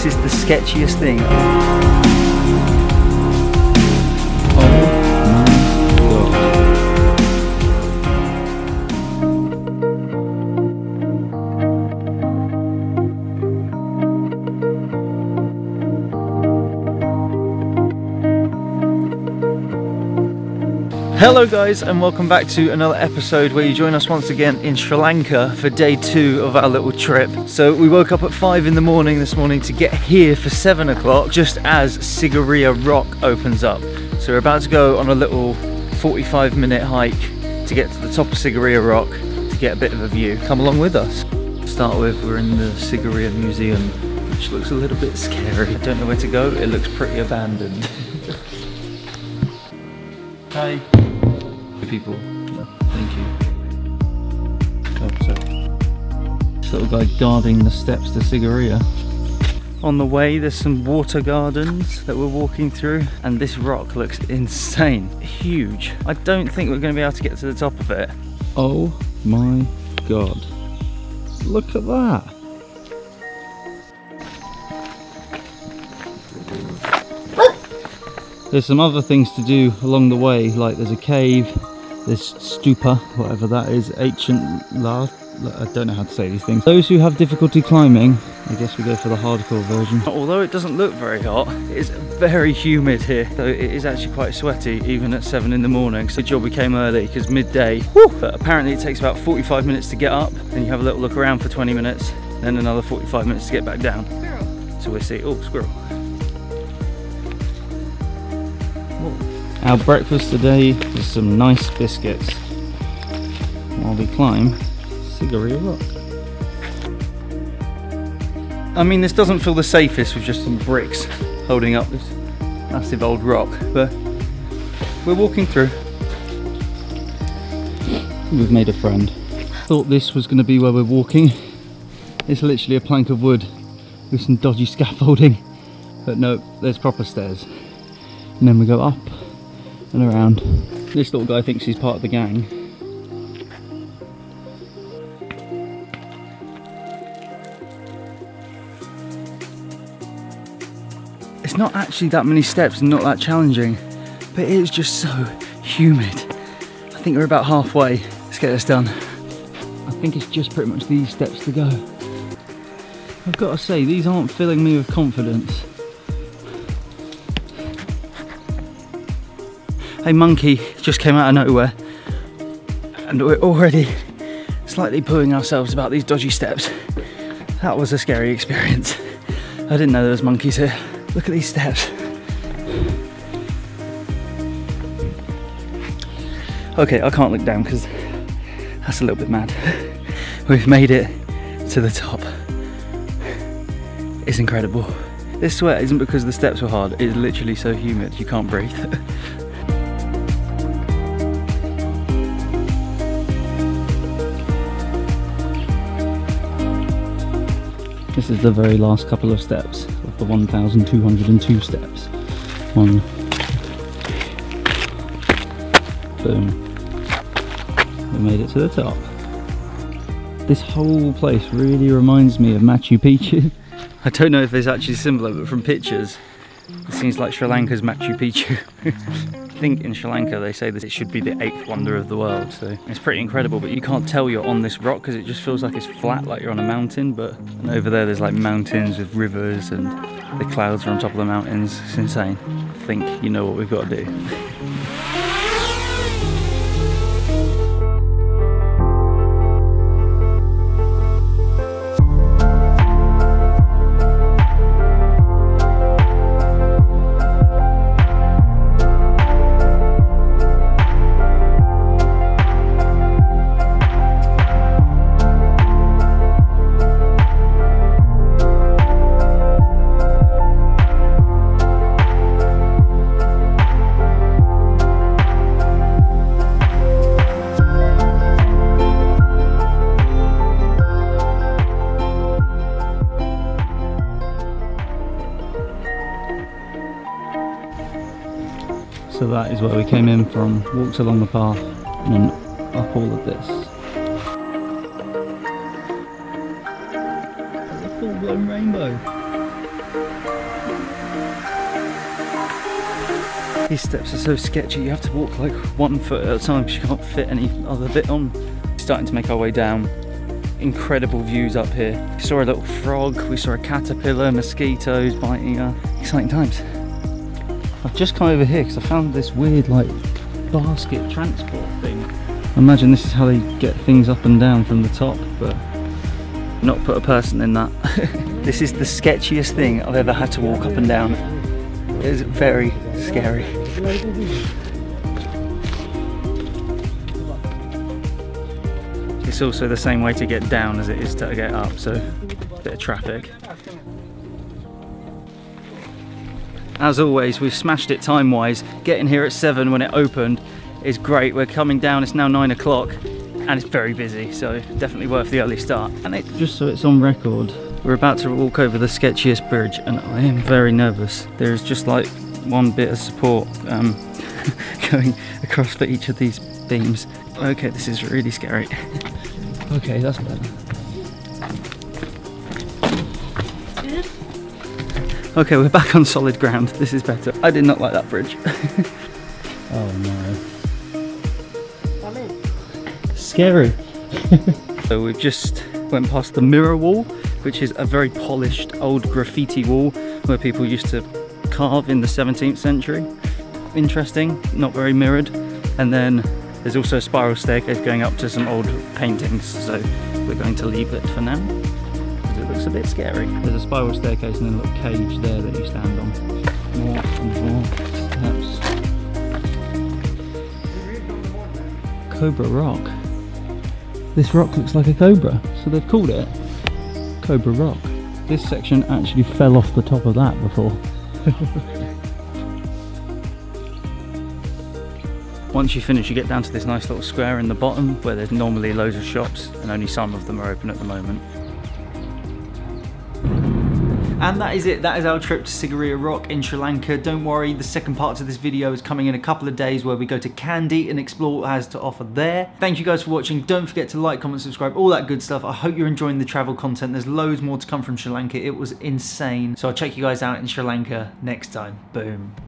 This is the sketchiest thing. Hello guys, and welcome back to another episode where you join us once again in Sri Lanka for day two of our little trip. So we woke up at 5 in the morning this morning to get here for 7 o'clock, just as Sigiriya Rock opens up. So we're about to go on a little 45-minute hike to get to the top of Sigiriya Rock to get a bit of a view. Come along with us. To start with, we're in the Sigiriya Museum, which looks a little bit scary. I don't know where to go, it looks pretty abandoned. Hi. People. No, thank you. Oh, sorry. This little guy guarding the steps to Sigiriya. On the way there's some water gardens that we're walking through, and this rock looks insane. Huge. I don't think we're going to be able to get to the top of it. Oh my god. Look at that. There's some other things to do along the way, like there's a cave, this stupa, whatever that is, ancient lava. I don't know how to say these things. Those who have difficulty climbing, I guess we go for the hardcore version. Although it doesn't look very hot, it's very humid here. So it is actually quite sweaty, even at 7 in the morning. So job we came early, because midday, but apparently it takes about 45 minutes to get up, then you have a little look around for 20 minutes, then another 45 minutes to get back down. Squirrel. So we'll see. Oh, squirrel. Our breakfast today is some nice biscuits while we climb Sigiriya Rock. I mean, this doesn't feel the safest with just some bricks holding up this massive old rock, but we're walking through. We've made a friend. Thought this was going to be where we're walking. It's literally a plank of wood with some dodgy scaffolding, but no, there's proper stairs. And then we go up and around. This little guy thinks he's part of the gang. It's not actually that many steps and not that challenging, but it is just so humid. I think we're about halfway. Let's get this done. I think it's just pretty much these steps to go. I've got to say, these aren't filling me with confidence. A monkey just came out of nowhere, and we're already slightly pooing ourselves about these dodgy steps. That was a scary experience. I didn't know there was monkeys here. Look at these steps. Okay, I can't look down because that's a little bit mad. We've made it to the top. It's incredible. This sweat isn't because the steps were hard, it's literally so humid you can't breathe. This is the very last couple of steps of the 1,202 steps. One. Boom. We made it to the top. This whole place really reminds me of Machu Picchu. I don't know if it's actually similar, but from pictures, it seems like Sri Lanka's Machu Picchu. I think in Sri Lanka they say that it should be the 8th wonder of the world, so it's pretty incredible, but you can't tell you're on this rock because it just feels like it's flat, like you're on a mountain. But and over there there's like mountains with rivers, and the clouds are on top of the mountains. It's insane. I think you know what we've got to do. So that is where we came in from, walks along the path and then up all of this. It's a full blown rainbow. These steps are so sketchy, you have to walk like 1 foot at a time because you can't fit any other bit on. Starting to make our way down. Incredible views up here. We saw a little frog, we saw a caterpillar, mosquitoes biting us. Exciting times. I've just come over here because I found this weird like basket transport thing. I imagine this is how they get things up and down from the top, but not put a person in that. This is the sketchiest thing I've ever had to walk up and down. It is very scary. It's also the same way to get down as it is to get up, so a bit of traffic. As always, we've smashed it time-wise. Getting here at 7 when it opened is great. We're coming down, it's now 9 o'clock and it's very busy, so definitely worth the early start. And it's just so it's on record, we're about to walk over the sketchiest bridge and I am very nervous. There is just like one bit of support going across for each of these beams. Okay, this is really scary. Okay, that's better. Okay, we're back on solid ground. This is better. I did not like that bridge. Oh no. Scary. So we've just went past the mirror wall, which is a very polished old graffiti wall where people used to carve in the 17th century. Interesting, not very mirrored. And then there's also a spiral staircase going up to some old paintings, so we're going to leave it for now because it looks a bit scary. There's a spiral staircase and a little cage there that you stand on. More and more steps. Cobra Rock. This rock looks like a cobra, so they've called it Cobra Rock. This section actually fell off the top of that before. Once you finish, you get down to this nice little square in the bottom where there's normally loads of shops and only some of them are open at the moment. And that is it. That is our trip to Sigiriya Rock in Sri Lanka. Don't worry, the second part to this video is coming in a couple of days where we go to Kandy and explore what has to offer there. Thank you guys for watching. Don't forget to like, comment, subscribe, all that good stuff. I hope you're enjoying the travel content. There's loads more to come from Sri Lanka. It was insane. So I'll check you guys out in Sri Lanka next time. Boom.